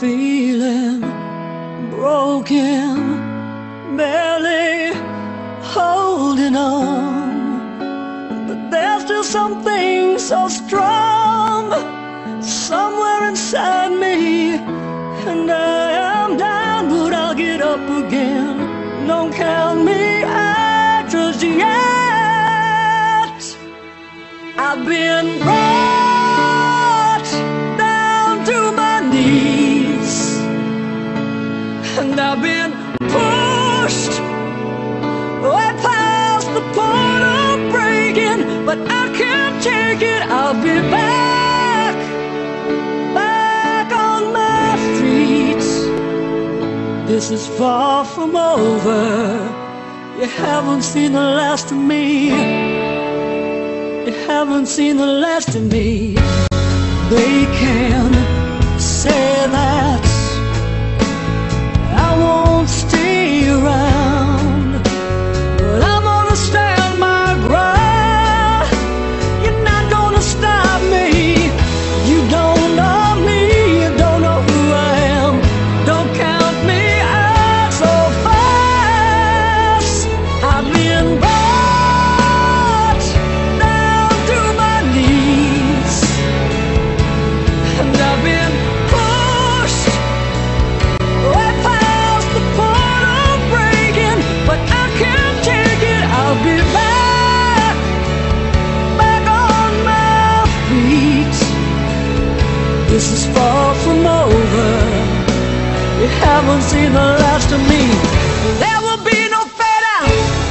feeling broken, barely holding on. But there's still something so strong somewhere inside me, and I am down, but I'll get up again. Don't count me out just yet. I've been brought down to my knees, and I've been pushed way past the point of breaking, but I can't take it. I'll be back on my feet. This is far from over. You haven't seen the last of me. You haven't seen the last of me. They can say that I won't stay around, but I'm gonna stand my ground. You're not gonna stop me. You don't know me, you don't know who I am. Don't count me out so fast. I've been This is far from over. You haven't seen the last of me. There will be no fade out.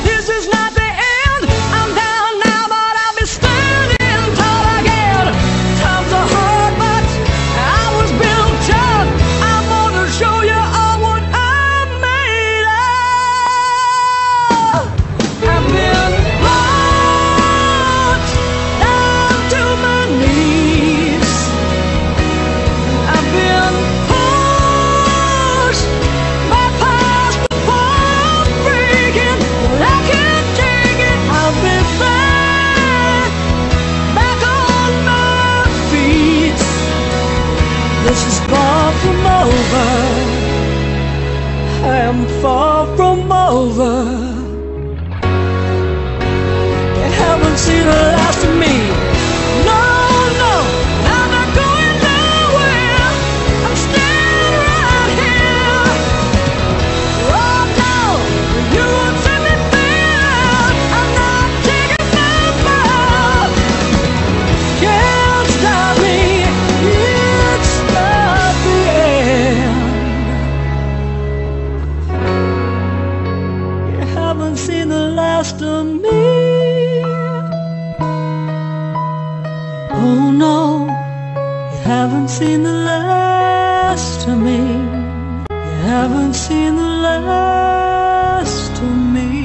This is not the end. I'm down now, but I'll be standing tall again. Times are hard, but I was built up. I'm gonna show you all what I'm made of. I've been brought down to my knees. This is far from over. I am far from over. They haven't seen the last of me. No, no, I'm not going nowhere. I'm staying right here. Oh no, you won't see me there. I'm not taking no more. Can't stop me. Seen the last of me. Oh no, you haven't seen the last of me. You haven't seen the last of me.